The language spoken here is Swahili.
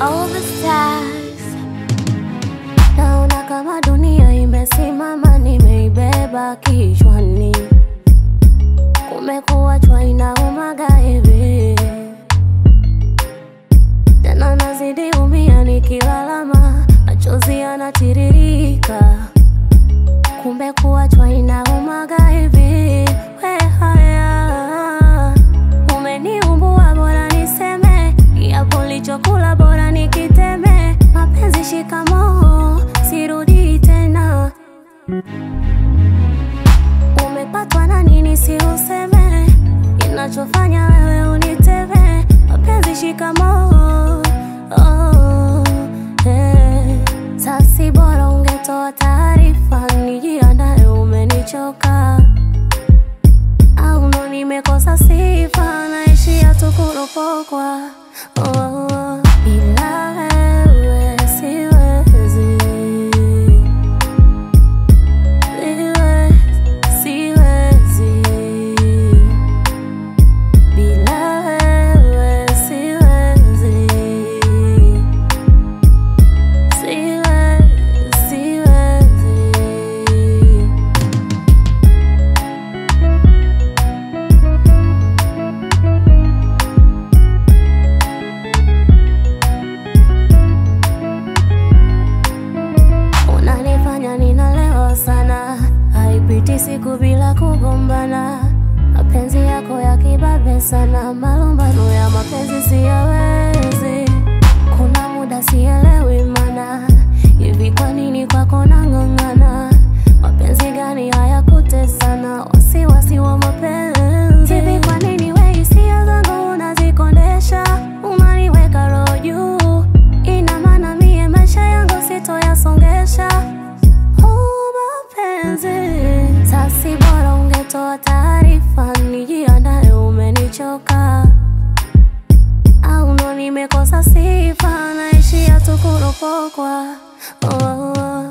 all the stars. Naona kama dunia imesimama, nimeibeba kichwani. Kumekuwa chwa inauma gaibi, tena nazidi umia nikilalama, machozi yanatiririka. Kumekuwa chwa inauma gaibi, we haya. Umeniumbua bora niseme, kiapo nilichokula bora nikiteme. Mapenzi shikamoo, sirudi tena. Umepatwa na nini si useme, inachofanya wewe uniteve. Mapenzi shikamoo, oh, eh. Sasi bora ungetoa taarifa, nijiandae umenichoka. Au ndo nimekosa sifa, naishia tu kuropokwa, oh, oh. Bila wewe siwezi, siwezi. Bila wewe siwezi, siwezi. Unanifanya ninalewa sana, haipiti siku bila kugombana. Mapenzi yako ya kibabe sana, malumbano ya mapenzi siyawezi. Kuna muda sielewi mana, hivi kwa nini kwako nang'ang'ana? Mapenzi gani haya kutesana, wasiwasi wa mapenzi? Hivi kwa nini we hisia zangu unazikondesha, unaniweka roho juu? Ina maana mie maisha yangu sitoyasongesha, oh mapenzi. Sasi bora ungetoa taarifa, nijiandae umenichoka. Au ndo nimekosa sifa, naishia tu kuropokwa, oh, oh, oh.